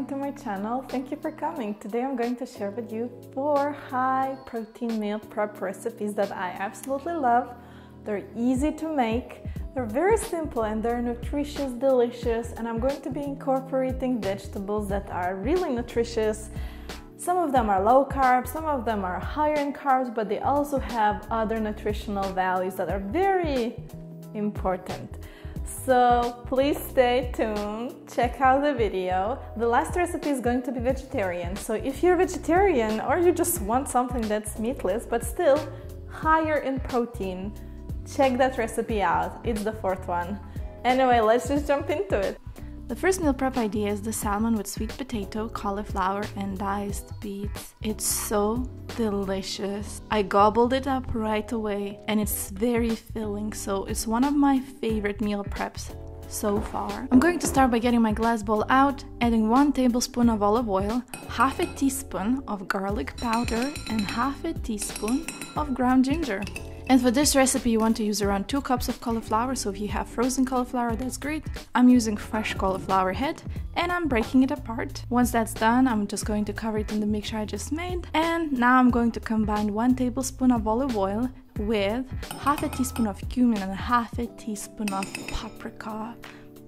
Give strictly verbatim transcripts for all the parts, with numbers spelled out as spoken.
welcome to my channel. Thank you for coming. Today I'm going to share with you four high protein meal prep recipes that I absolutely love. They're easy to make, they're very simple, and they're nutritious, delicious, and I'm going to be incorporating vegetables that are really nutritious. Some of them are low carb, some of them are higher in carbs, but they also have other nutritional values that are very important. So please stay tuned, check out the video. The last recipe is going to be vegetarian. So if you're vegetarian or you just want something that's meatless, but still higher in protein, check that recipe out. It's the fourth one. Anyway, let's just jump into it. The first meal prep idea is the salmon with sweet potato, cauliflower, and diced beets. It's so delicious. I gobbled it up right away and it's very filling, so it's one of my favorite meal preps so far. I'm going to start by getting my glass bowl out, adding one tablespoon of olive oil, half a teaspoon of garlic powder, and half a teaspoon of ground ginger. And for this recipe you want to use around two cups of cauliflower, so if you have frozen cauliflower, that's great. I'm using fresh cauliflower head and I'm breaking it apart. Once that's done, I'm just going to cover it in the mixture I just made. And now I'm going to combine one tablespoon of olive oil with half a teaspoon of cumin and half a teaspoon of paprika.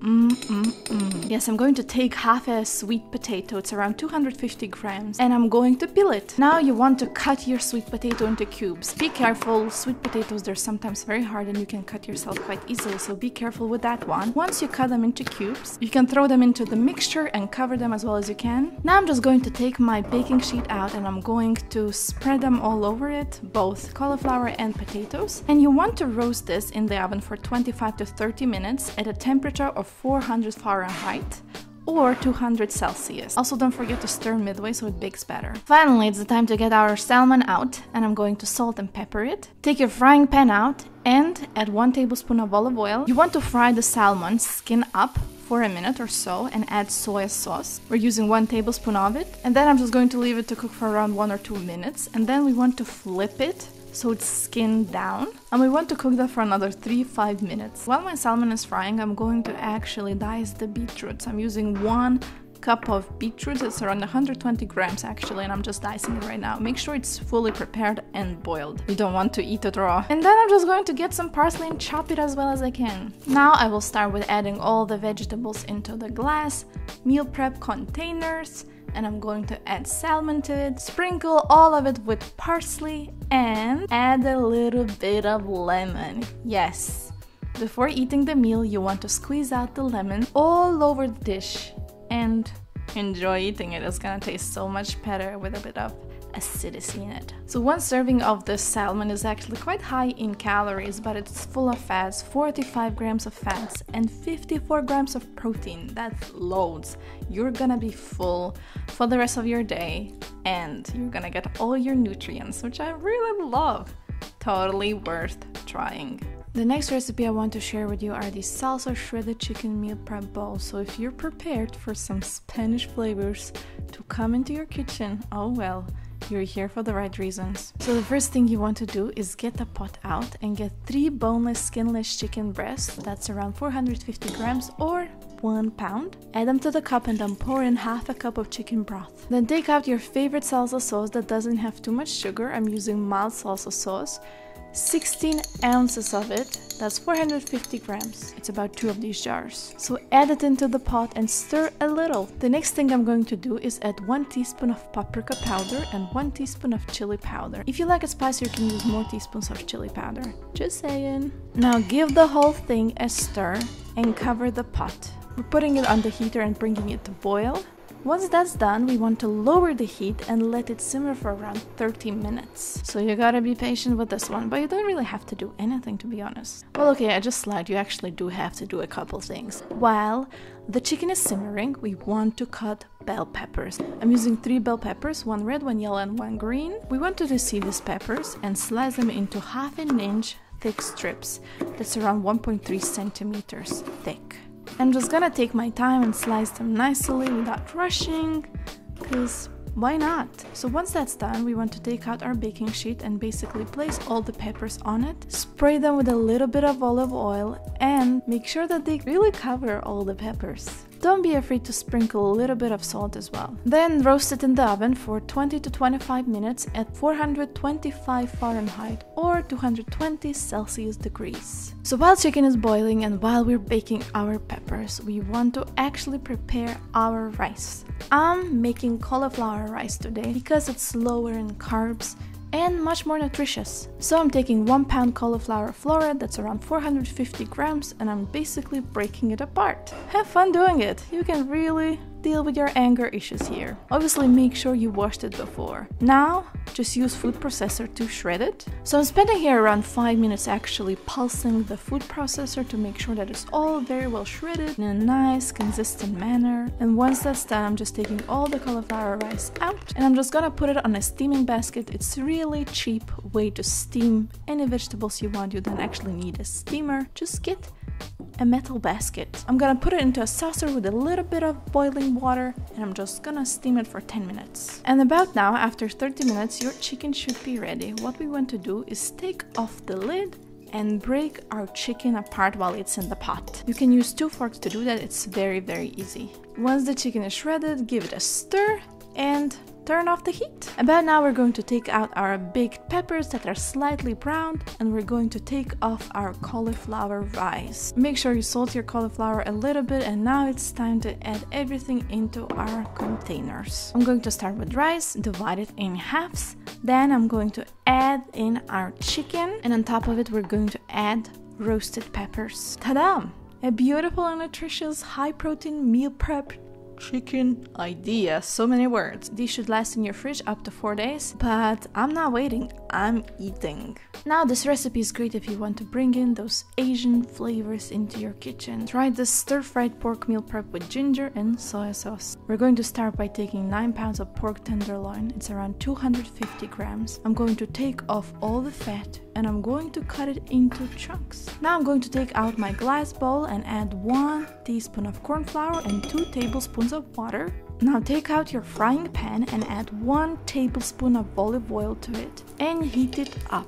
Mm, mm, mm. Yes, I'm going to take half a sweet potato, it's around two hundred fifty grams, and I'm going to peel it. Now you want to cut your sweet potato into cubes. Be careful, sweet potatoes, they're sometimes very hard and you can cut yourself quite easily, so be careful with that one. Once you cut them into cubes, you can throw them into the mixture and cover them as well as you can. Now I'm just going to take my baking sheet out and I'm going to spread them all over it, both cauliflower and potatoes. And you want to roast this in the oven for twenty-five to thirty minutes at a temperature of four hundred Fahrenheit or two hundred Celsius. Also, don't forget to stir midway so it bakes better. Finally, it's the time to get our salmon out, and I'm going to salt and pepper it. Take your frying pan out and add one tablespoon of olive oil. You want to fry the salmon skin up for a minute or so and add soy sauce. We're using one tablespoon of it, and then I'm just going to leave it to cook for around one or two minutes, and then we want to flip it so it's skin down, and we want to cook that for another three to five minutes. While my salmon is frying, I'm going to actually dice the beetroots. I'm using one cup of beetroots, it's around one hundred twenty grams actually, and I'm just dicing it right now. Make sure it's fully prepared and boiled. You don't want to eat it raw. And then I'm just going to get some parsley and chop it as well as I can. Now I will start with adding all the vegetables into the glass meal prep containers, and I'm going to add salmon to it, sprinkle all of it with parsley, and add a little bit of lemon. Yes, before eating the meal, you want to squeeze out the lemon all over the dish and enjoy eating it. It's gonna taste so much better with a bit of acidity in it. So one serving of this salmon is actually quite high in calories, but it's full of fats, forty-five grams of fats and fifty-four grams of protein. That's loads. You're gonna be full for the rest of your day and you're gonna get all your nutrients, which I really love. Totally worth trying. The next recipe I want to share with you are the salsa shredded chicken meal prep bowl. So if you're prepared for some Spanish flavors to come into your kitchen, oh well, you're here for the right reasons. So the first thing you want to do is get the pot out and get three boneless, skinless chicken breasts. That's around four hundred fifty grams or one pound. Add them to the cup and then pour in half a cup of chicken broth. Then take out your favorite salsa sauce that doesn't have too much sugar. I'm using mild salsa sauce. sixteen ounces of it, that's four hundred fifty grams. It's about two of these jars. So add it into the pot and stir a little. The next thing I'm going to do is add one teaspoon of paprika powder and one teaspoon of chili powder. If you like it spicy, you can use more teaspoons of chili powder. Just saying. Now give the whole thing a stir and cover the pot. We're putting it on the heater and bringing it to boil. Once that's done, we want to lower the heat and let it simmer for around thirty minutes. So you gotta be patient with this one, but you don't really have to do anything, to be honest. Well, okay, I just lied. You actually do have to do a couple things. While the chicken is simmering, we want to cut bell peppers. I'm using three bell peppers, one red, one yellow, and one green. We want to reseed these peppers and slice them into half an inch thick strips. That's around one point three centimeters thick. I'm just gonna take my time and slice them nicely without rushing, because why not? So once that's done, we want to take out our baking sheet and basically place all the peppers on it, spray them with a little bit of olive oil, and make sure that they really cover all the peppers. Don't be afraid to sprinkle a little bit of salt as well. Then roast it in the oven for twenty to twenty-five minutes at four hundred twenty-five Fahrenheit or two hundred twenty Celsius degrees. So while chicken is boiling and while we're baking our peppers, we want to actually prepare our rice. I'm making cauliflower rice today because it's lower in carbs and much more nutritious. So I'm taking one pound cauliflower floret, that's around four hundred fifty grams, and I'm basically breaking it apart. Have fun doing it. You can really deal with your anger issues here. Obviously make sure you washed it before. Now just use food processor to shred it. So I'm spending here around five minutes actually pulsing the food processor to make sure that it's all very well shredded in a nice consistent manner. And once that's done, I'm just taking all the cauliflower rice out and I'm just gonna put it on a steaming basket. It's a really cheap way to steam any vegetables you want. You don't actually need a steamer, just get a metal basket. I'm gonna put it into a saucer with a little bit of boiling water and I'm just gonna steam it for ten minutes. And about now, after thirty minutes, your chicken should be ready. What we want to do is take off the lid and break our chicken apart while it's in the pot. You can use two forks to do that, it's very, very easy. Once the chicken is shredded, give it a stir and turn off the heat. About now we're going to take out our baked peppers that are slightly browned and we're going to take off our cauliflower rice. Make sure you salt your cauliflower a little bit, and now it's time to add everything into our containers. I'm going to start with rice, divide it in halves, then I'm going to add in our chicken, and on top of it we're going to add roasted peppers. Ta-da! A beautiful and nutritious high-protein meal prep chicken idea. So many words. These should last in your fridge up to four days, but I'm not waiting, I'm eating. Now this recipe is great if you want to bring in those Asian flavors into your kitchen. Try this stir-fried pork meal prep with ginger and soy sauce. We're going to start by taking nine pounds of pork tenderloin. It's around two hundred fifty grams. I'm going to take off all the fat and I'm going to cut it into chunks. Now I'm going to take out my glass bowl and add one teaspoon of corn flour and two tablespoons of water. Now take out your frying pan and add one tablespoon of olive oil to it and heat it up.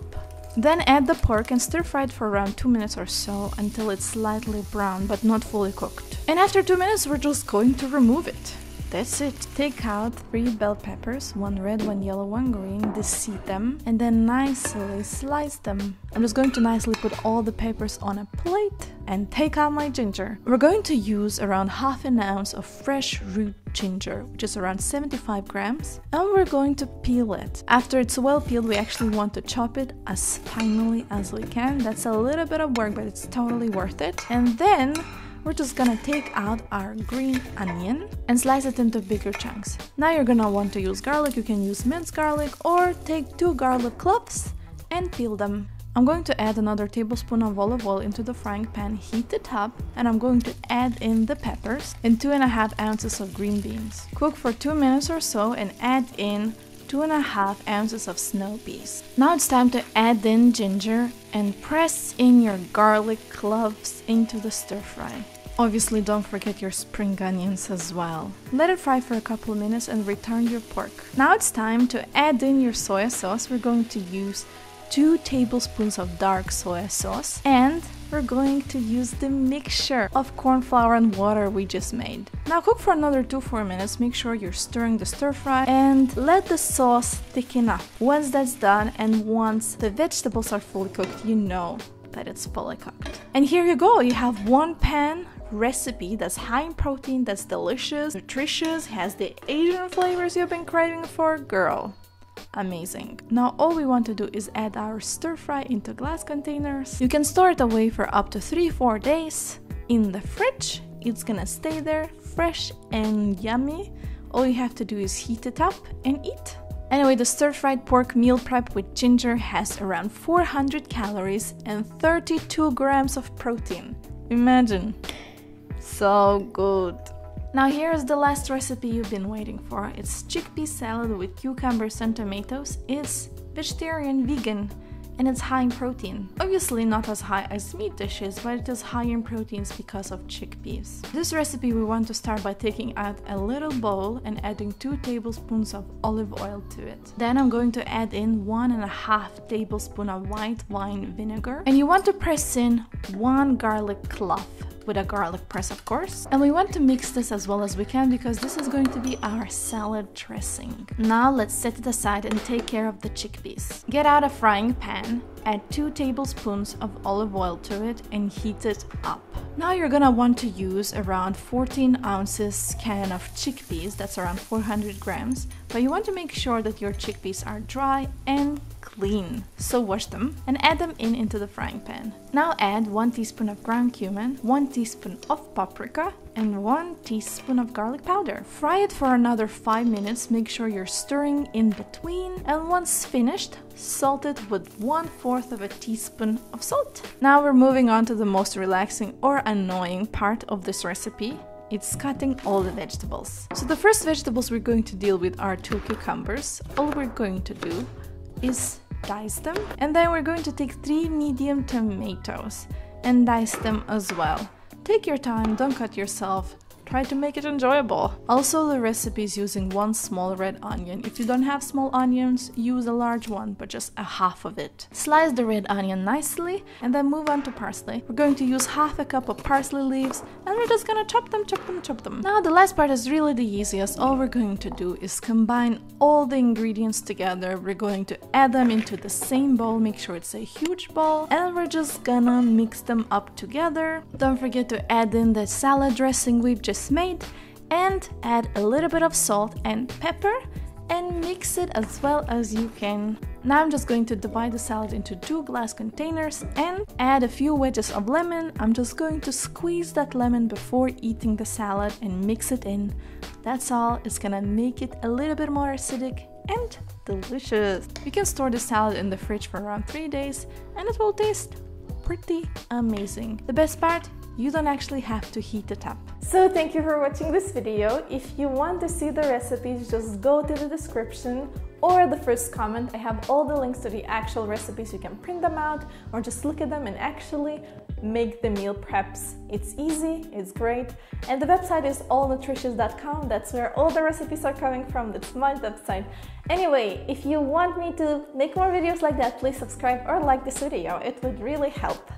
Then add the pork and stir fry it for around two minutes or so until it's slightly brown but not fully cooked. And after two minutes we're just going to remove it. That's it. Take out three bell peppers, one red, one yellow, one green, deseed them, and then nicely slice them. I'm just going to nicely put all the peppers on a plate and take out my ginger. We're going to use around half an ounce of fresh root ginger, which is around seventy-five grams, and we're going to peel it. After it's well peeled, we actually want to chop it as finely as we can. That's a little bit of work, but it's totally worth it. And then we're just gonna take out our green onion and slice it into bigger chunks. Now you're gonna want to use garlic. You can use minced garlic or take two garlic cloves and peel them. I'm going to add another tablespoon of olive oil into the frying pan, heat it up, and I'm going to add in the peppers and two and a half ounces of green beans. Cook for two minutes or so and add in two and a half ounces of snow peas. Now it's time to add in ginger and press in your garlic cloves into the stir fry. Obviously don't forget your spring onions as well. Let it fry for a couple of minutes and return your pork. Now it's time to add in your soy sauce. We're going to use two tablespoons of dark soy sauce, and we're going to use the mixture of corn flour and water we just made. Now cook for another two to four minutes. Make sure you're stirring the stir fry and let the sauce thicken up. Once that's done and once the vegetables are fully cooked, you know that it's fully cooked. And here you go, you have one pan recipe that's high in protein, that's delicious, nutritious, has the Asian flavors you've been craving for. Girl, amazing. Now all we want to do is add our stir fry into glass containers. You can store it away for up to three to four days in the fridge. It's gonna stay there fresh and yummy. All you have to do is heat it up and eat. Anyway, the stir-fried pork meal prep with ginger has around four hundred calories and thirty-two grams of protein. Imagine. So good. Now here's the last recipe you've been waiting for. It's chickpea salad with cucumbers and tomatoes. It's vegetarian, vegan, and it's high in protein. Obviously not as high as meat dishes, but it is high in proteins because of chickpeas. This recipe we want to start by taking out a little bowl and adding two tablespoons of olive oil to it. Then I'm going to add in one and a half tablespoon of white wine vinegar. And you want to press in one garlic clove. with a garlic press, of course. And we want to mix this as well as we can because this is going to be our salad dressing. Now let's set it aside and take care of the chickpeas. Get out a frying pan, add two tablespoons of olive oil to it and heat it up. Now you're gonna want to use around fourteen ounces can of chickpeas, that's around four hundred grams, but you want to make sure that your chickpeas are dry and clean. So wash them and add them in into the frying pan. Now add one teaspoon of ground cumin, one teaspoon of paprika, and one teaspoon of garlic powder. Fry it for another five minutes, make sure you're stirring in between, and once finished, salt it with one fourth of a teaspoon of salt. Now we're moving on to the most relaxing or annoying part of this recipe. It's cutting all the vegetables. So the first vegetables we're going to deal with are two cucumbers. All we're going to do is dice them, and then we're going to take three medium tomatoes and dice them as well. Take your time, don't cut yourself, try to make it enjoyable. Also, the recipe is using one small red onion. If you don't have small onions, use a large one, but just a half of it. Slice the red onion nicely and then move on to parsley. We're going to use half a cup of parsley leaves and we're just gonna chop them, chop them, chop them. Now the last part is really the easiest. All we're going to do is combine all the ingredients together. We're going to add them into the same bowl, make sure it's a huge bowl, and we're just gonna mix them up together. Don't forget to add in the salad dressing we've just made and add a little bit of salt and pepper and mix it as well as you can. Now I'm just going to divide the salad into two glass containers and add a few wedges of lemon. I'm just going to squeeze that lemon before eating the salad and mix it in. That's all. It's gonna make it a little bit more acidic and delicious. You can store the salad in the fridge for around three days and it will taste pretty amazing. The best part, you don't actually have to heat it up. So thank you for watching this video. If you want to see the recipes, just go to the description or the first comment. I have all the links to the actual recipes. You can print them out or just look at them and actually make the meal preps. It's easy, it's great. And the website is all nutritious dot com. That's where all the recipes are coming from. That's my website. Anyway, if you want me to make more videos like that, please subscribe or like this video. It would really help.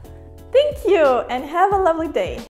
Thank you and have a lovely day!